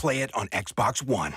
play it on Xbox One.